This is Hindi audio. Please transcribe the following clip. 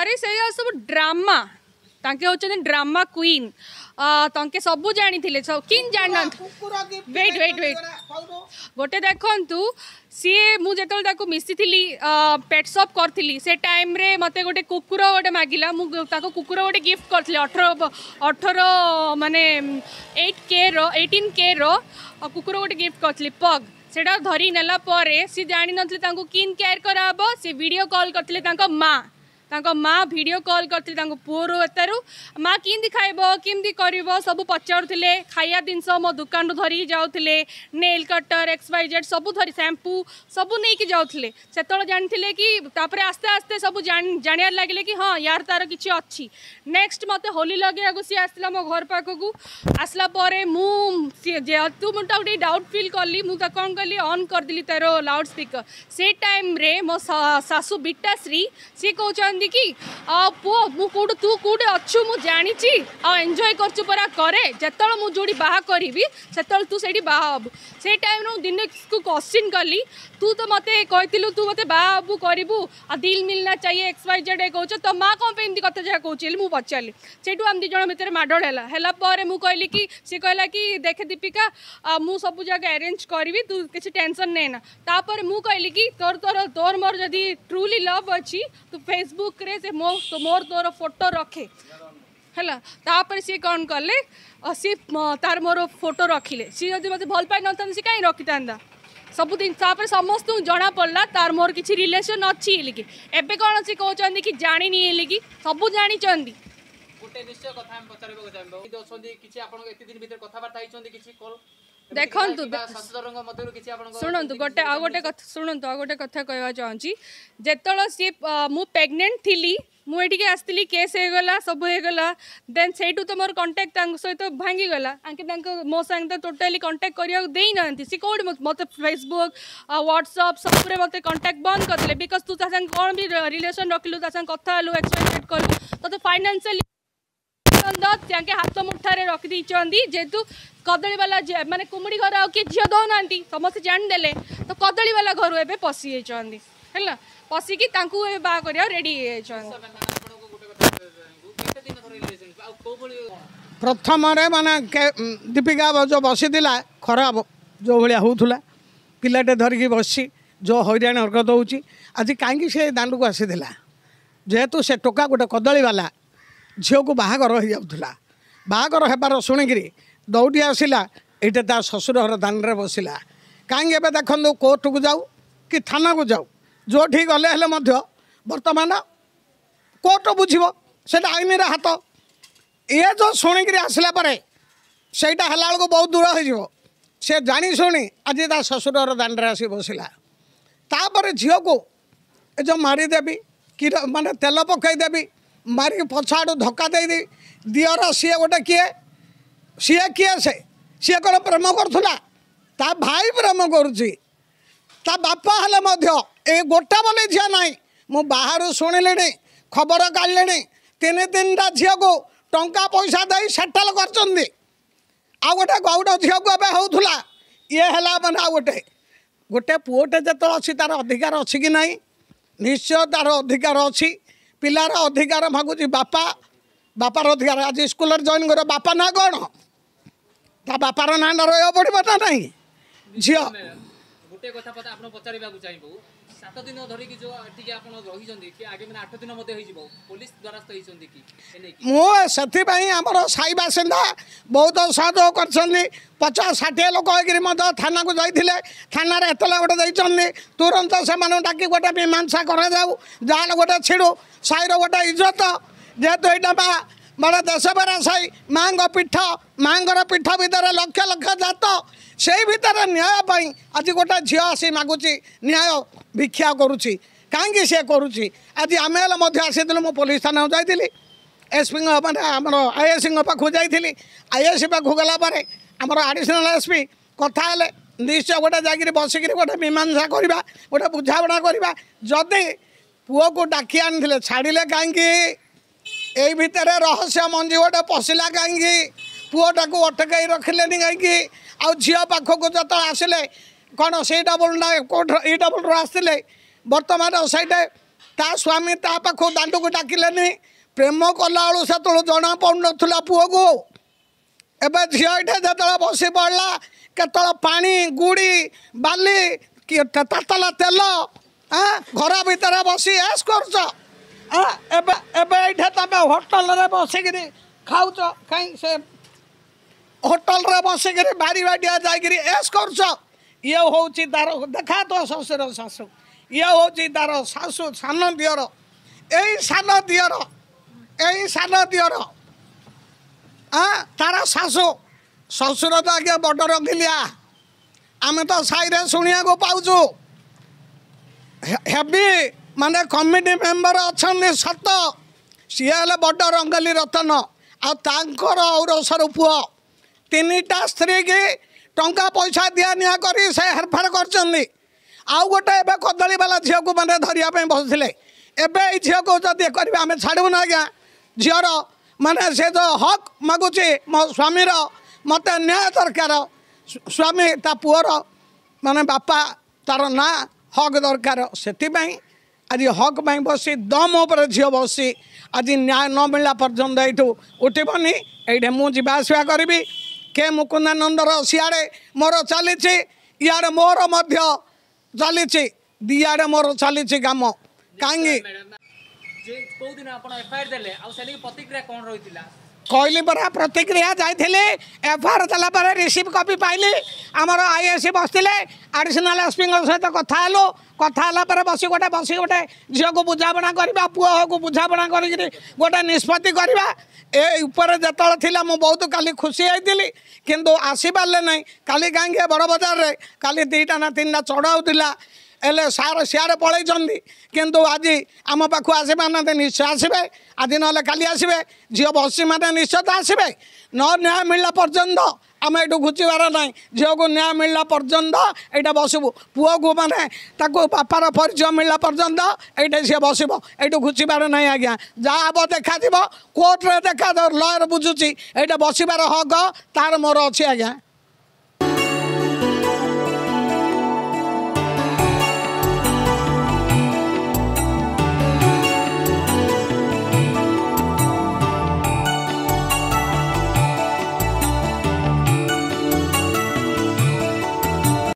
अरे से सब ड्रामा तांके होचने ड्रामा क्वीन तांके सबु जानी थिले सब किन जानन वेट वेट वेट गोटे देखंतु सी मु जेतल ताको मिसी थिली पेट शॉप करथिली से टाइम रे मते गोटे कुकुर गोटे मागिला मु ताको कुकुर गोटे गिफ्ट करथिले 18 माने 8k रो 18k रो कुकुर गोटे गिफ्ट करथिली पग सेटा धरी नेला परे सी जानी नथले ताको किन केयर कराबो से वीडियो कॉल करथिले ताको मां वीडियो कॉल करती पुअरु एतारू माँ कि खाइब किमती कर सब पचारुले खाया जिनस मो दुकान धरिकी जाऊे नेल कटर एक्सवाइजेड सब धरी शैम्पू सब नहीं जाऊे से जानी कि आस्ते आस्ते सब जाना लगे कि हाँ यार तार किसी अच्छी नेक्स्ट मत होली लगे सी आसला मो घर पाखक आसला जेहेतु मुझे गोटे डाउट फिल कली मुझे कौन कली ऑन करदेली तार लाउड स्पीकर से टाइम रे मो सासू बीटाश्री सी कौन कि पुओ मु तू कौटे अच्छु मु जानी एंजॉय करछु परा करे जतल मु जोड़ी बाहा करी सेतल तू सेठी बाहा हबु से टाइम दिन को क्वेश्चन कली तू तो मते कहतिलु तू मते बाहा हबु करू आ दिल मिलना चाहिए एक्स वाई जेड कहछ तो माँ कौन पे एमती कथा जहाँ कहली मुझे पचारि सेठू आम दिज भितर माडोल है मुझे कहली कि सी कहला कि देखे दीपिका मु सब जगह अरेंज करी तू किसी टेंशन नेना तापर मु कहली कि तोर तोर तोर मोर जदि ट्रुली लव अच्छी तू फेसबुक करे से मोर तोर फोटो रखे है तापर सी कौन कले सी तार मोर फोटो रखिले सी जब मत भल पाई न सी कहीं रखी था सबुद समस्त जना पड़ा तार मोर किसी रिलेशन अच्छी लिखी एबे कौन सी कहते कि जानी लिखी सब जानी गोटे निश्चय कथा पचार देखंतु शुणु गोटे आ गए कथ शुणु आ गए कथा कहवा चाहिए जिते सी मु प्रेग्नेंट थी मुझे आसती केस होगा सब होगा देन सेठू तो मोर कंटाक्ट सहित भांगीगला मो सांगे टोटाली कंटाक्ट करना सी कौट मत फेसबुक व्हाट्सअप सब मत कंटाक्ट बंद करते बिकज तू सांगे कौन भी रिलेशन रखिलु सांगे कथा हलु एक्सपेक्टेड कलु तो फाइनेंशियली हाथ मुठारे रखी जेहेतु कदली वाला माने कुमड़ी घर आए झी दौना समस्ते जाणीदे तो कदली वाला घर एवं पशी है पशिकी बाहा कर रेडी प्रथम माने दीपिका जो बसी खराब जो भाया होता पिलाटे धरिकी बसी जो हईराण हरकत होची आज कहीं से दांडू को आसी जेहेतु से टोका गोटे कदली वाला झील को बाहागर हो जाऊला बाहागर होबार शुणिकी दौड़ी आसला ये तार शशुर घर दान में बसला कहीं देखो कोर्ट को जाऊ कि थाना को जाऊ जो गले बर्तमान कोर्ट बुझे से आईन हाथ ये जो शुणिकी आसला सेटा बेलू बहुत दूर हो जानी शुणी आज तार शशुर घर दान में आस बसला तापर झील को जो मारिदेवी कि मानने तेल पकईदेवी मारिक पछाड़ धक्का देदेवी दिअर सी गोटे किए सी कौन प्रेम करुला ता भाई प्रेम करुँच गोटा बोले झी ना मु बाहर शुणिले खबर काढ़ले तीन तीन टा झी को टंका पैसा दे सेटल कर गोटे गौड़ झील को एवं होता ये है मैंने आ गए गोटे पुओटे जो अच्छी तार अधिकार अच्छी कि नाई निश्चय तार अधिकार अच्छी पिलार अधिकार मागुच बापा बापार अधिकार आज स्कूल जॉइन कर बापा ना कौन ता बापार ना न रही पड़ो ना ना झी गोटे कथा पचार चाहबू 7 दिन धरिकी जो रही आगे 8 दिन पुलिस द्वारस्थ मुझे आमर साई बासिंदा बहुत सहयोग कर 50-60 लोक होकर थाना को जाते थाना एतला गोटे देते तुरंत से डाक गोटे मीमांसा कराऊ जहाँ गोटे छिड़ू साईर गोटे इज्जत जेहेतु यहाँ माँ बड़ा देशबरा साई माँ पीठ माँ पीठ भर लक्ष लक्ष जात से भर न्याय आज गोटे झी आसी मागुच न्याय भिक्षा करुच्ची कहीं सी करुच्ची आज आम आसीलु मु पुलिस थाना जाइली एसपी मैंने आम आईएससी पाखु जाइली आईएससी पाखु गलापर आमर आडिशनाल एसपी कथा निश्चय गोटे जाकर बसिक गोटे मीमांसा करवा गोटे बुझाणा करवा जदि पुओ को डाकी आनी छाड़े कहीं यही भितर रहस्य मंजी गोटे पशिला कहीं पुओटा को अटकई रखिले कहीं आ झील पाखक जत आसिले कौन सी डबल ना कौट डबल आसते बर्तमान सैटे ता स्वामी ता पाख दांड को डाकिले प्रेम कला बेलू से जना पड़न पुह को एवं झीठे जो बसी पड़ा केत पा गुड़ी बाली ततला तेल घर भितर बस एस करठे तुम होटल बसिक खाऊच कहीं से होटल बसिक बारी बाटिया जास करच ये हूँ तार देखा तो शशुर शाशु ये हूँ तार शाशु सान दिअर यही सान दिअर तार शाशु शशुर तो आज बड़ रंगिलिया आम तो साईरे शुणा को पाचु हेवी माने कमिटी मेम्बर अच्छा सत सी बड़ रंगली रतन आरोसर पुओ तीन स्त्री की टंका पैसा दिया निया करी से हेरफेर करोटे कदली बाला झील को मैंने धरने बसुले एवं झील को जदि करेंगे आम छाड़बून आज्ञा झीर माने से जो हक मगुच मो स्वामीर मत न्याय दरकार स्वामी ता पुअर माने बापा तार ना हक दरकार से आज हक में बसी दम उपर झी बसी आज न्याय न मिलला पर्यटन यू उठबनी ये मुझे आसवा करी के मुकुंदानंदर सियाड़े मोर चली इे मोर मध्य चली दिआड़े मोर चली कम कहीं कहली परा प्रतिक्रिया जाइए एफआईआर देलापर रिसीव कॉपी पाइली आमर आईएससी बसते आडिशनाल एसपी सहित कथालु कथापर बस गोटे झील को बुझापा करवा पुह को बुझापा कर गोटे निष्पत्ति करवा ये जितेबाला मुझे बहुत काली खुशी होती किंतु आसपारे ना काली कहीं बड़ बजार में काली दीटा ना तीन चढ़ाऊला सार सियाड़े पलैंती किंतु आज आम पाख आसपार ना निश्चय आसवे आज ना काली आसवे झील बसी मैंने निश्चित आसवे न्याय मिलला पर्यंत आम यू घुचार ना झील को न्याय मिलला पर्यंत ये बसबू पुह को मैंने बापार परिचय मिलला पर्यंत ये सी बसब यू घुचार ना आज्ञा जहाँ हम देखा कोर्टे देखा लयर बुझुची ये बसबार हक तार मोर अच्छी आज्ञा।